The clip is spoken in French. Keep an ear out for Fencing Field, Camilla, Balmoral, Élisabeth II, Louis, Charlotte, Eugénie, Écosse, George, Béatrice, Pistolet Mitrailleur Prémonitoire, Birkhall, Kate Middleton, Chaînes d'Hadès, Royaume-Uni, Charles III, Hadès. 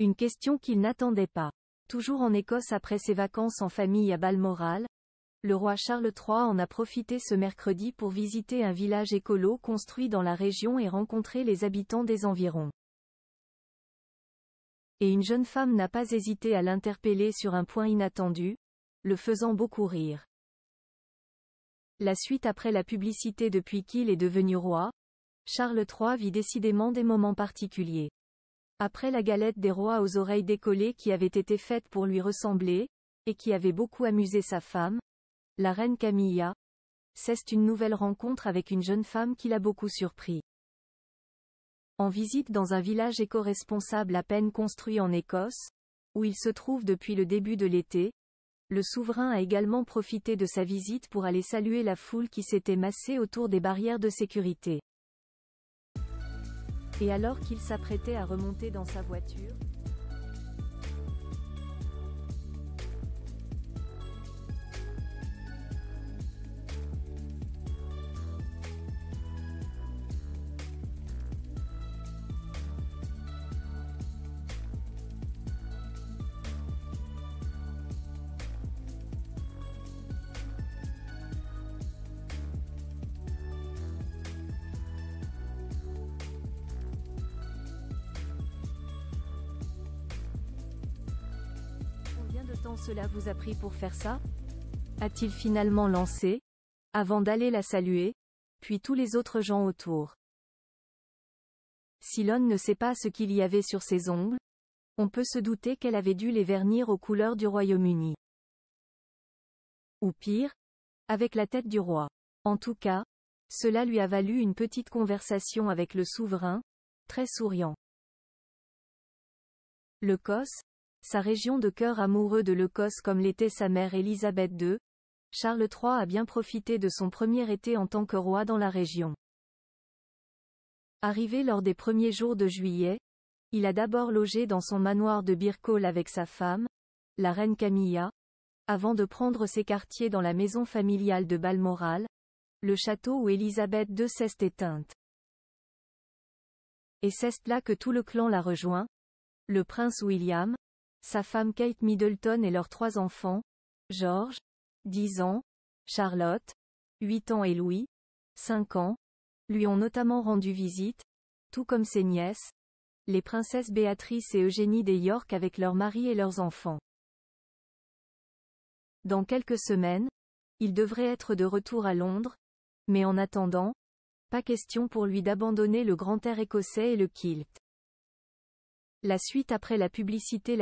Une question qu'il n'attendait pas. Toujours en Écosse après ses vacances en famille à Balmoral, le roi Charles III en a profité ce mercredi pour visiter un village écolo construit dans la région et rencontrer les habitants des environs. Et une jeune femme n'a pas hésité à l'interpeller sur un point inattendu, le faisant beaucoup rire. La suite après la publicité depuis qu'il est devenu roi, Charles III vit décidément des moments particuliers. Après la galette des rois aux oreilles décollées qui avait été faite pour lui ressembler, et qui avait beaucoup amusé sa femme, la reine Camilla, c'est une nouvelle rencontre avec une jeune femme qui l'a beaucoup surpris. En visite dans un village éco-responsable à peine construit en Écosse, où il se trouve depuis le début de l'été, le souverain a également profité de sa visite pour aller saluer la foule qui s'était massée autour des barrières de sécurité. Et alors qu'il s'apprêtait à remonter dans sa voiture, tant cela vous a pris pour faire ça? A-t-il finalement lancé, avant d'aller la saluer, puis tous les autres gens autour. Si l'on ne sait pas ce qu'il y avait sur ses ongles, on peut se douter qu'elle avait dû les vernir aux couleurs du Royaume-Uni. Ou pire, avec la tête du roi. En tout cas, cela lui a valu une petite conversation avec le souverain, très souriant. L'Écosse, sa région de cœur amoureux de l'Écosse comme l'était sa mère Élisabeth II, Charles III a bien profité de son premier été en tant que roi dans la région. Arrivé lors des premiers jours de juillet, il a d'abord logé dans son manoir de Birkhall avec sa femme, la reine Camilla, avant de prendre ses quartiers dans la maison familiale de Balmoral, le château où Élisabeth II s'est éteinte. Et c'est là que tout le clan l'a rejoint, le prince William, sa femme Kate Middleton et leurs trois enfants, George, 10 ans, Charlotte, 8 ans et Louis, 5 ans, lui ont notamment rendu visite, tout comme ses nièces, les princesses Béatrice et Eugénie des York avec leurs maris et leurs enfants. Dans quelques semaines, il devrait être de retour à Londres, mais en attendant, pas question pour lui d'abandonner le grand air écossais et le kilt. La suite après la publicité.